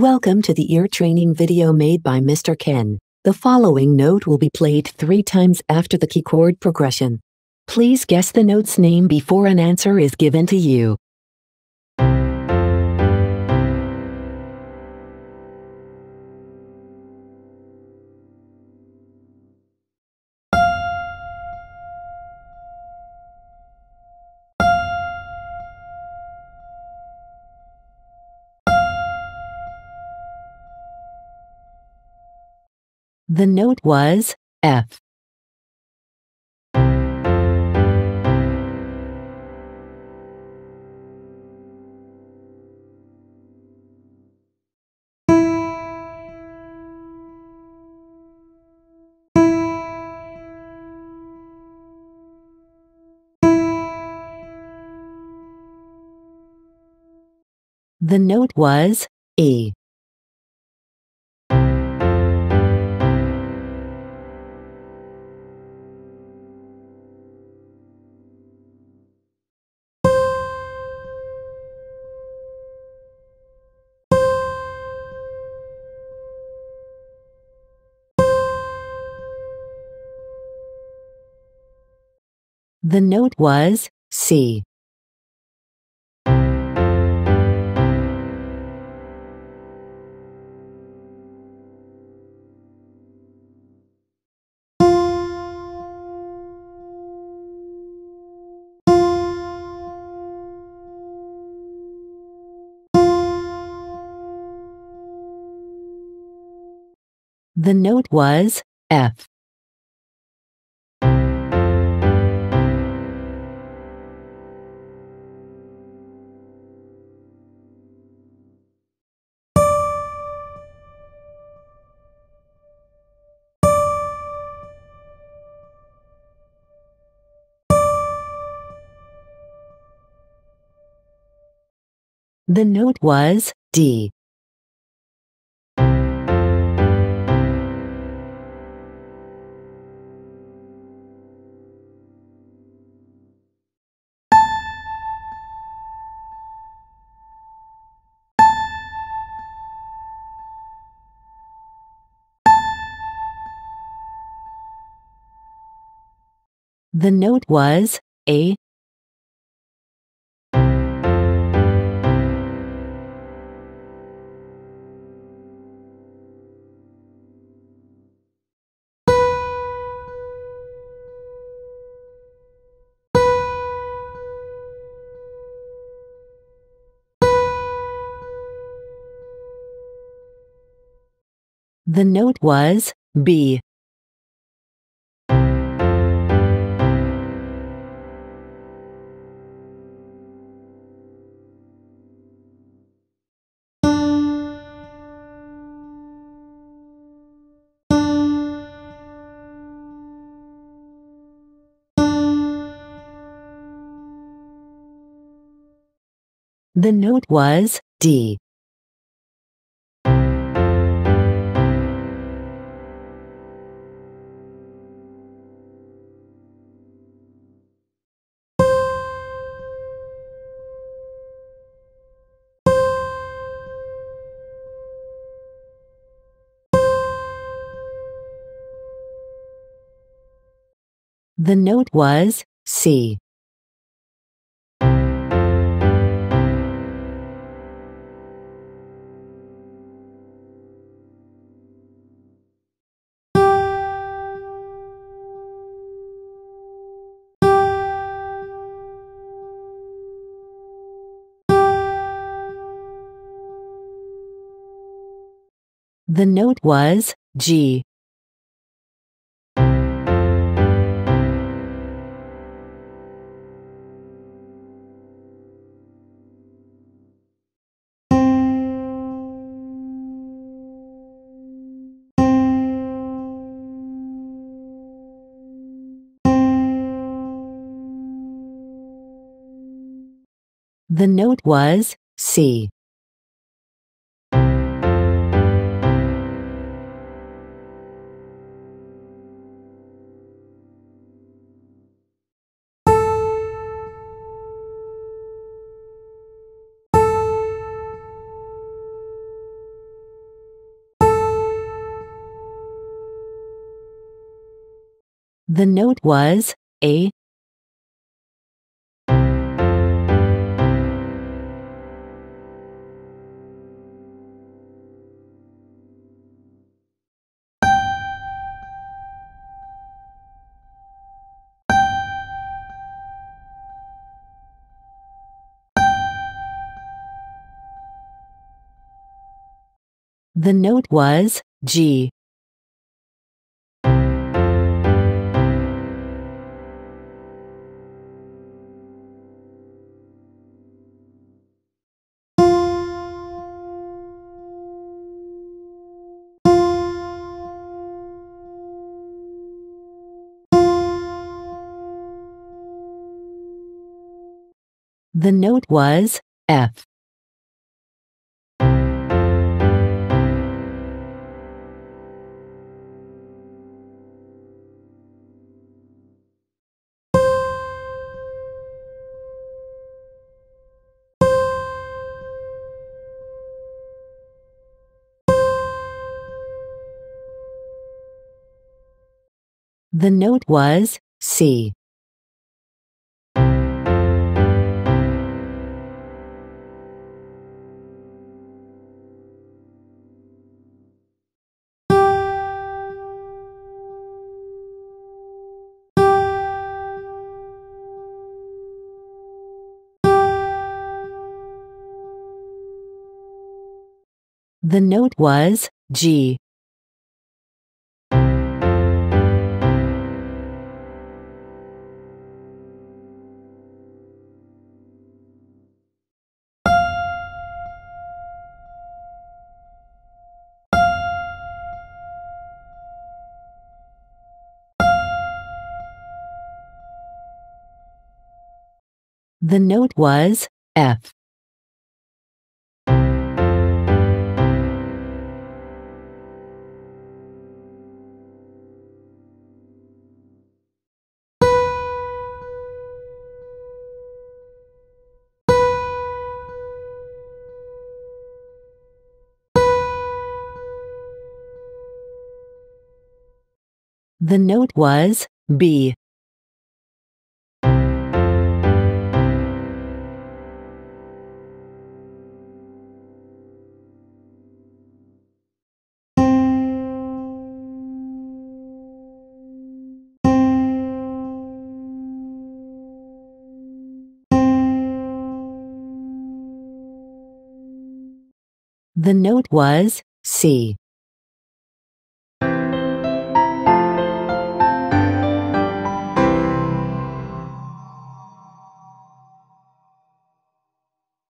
Welcome to the ear training video made by Mr. Ken. The following note will be played 3 times after the key chord progression. Please guess the note's name before an answer is given to you. The note was F. The note was A. The note was C. The note was F. The note was D. The note was A. The note was B. The note was D. The note was C. The note was G. The note was C. The note was A. The note was G. The note was F. The note was C. The note was G. The note was F. The note was B. The note was C.